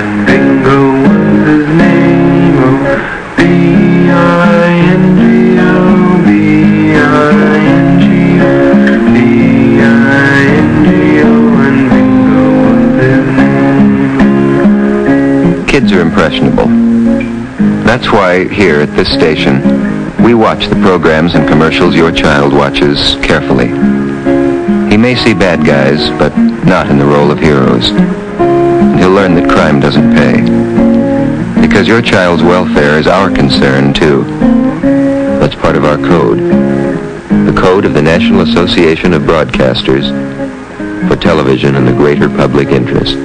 And Bingo was his name, oh, B-I-N-G-O, B-I-N-G-O, B-I-N-G-O, and Bingo was his name. Kids are impressionable. That's why here at this station, we watch the programs and commercials your child watches carefully. He may see bad guys, but not in the role of heroes. And he'll learn that crime doesn't pay. Because your child's welfare is our concern, too. That's part of our code. The code of the National Association of Broadcasters for television and the greater public interest.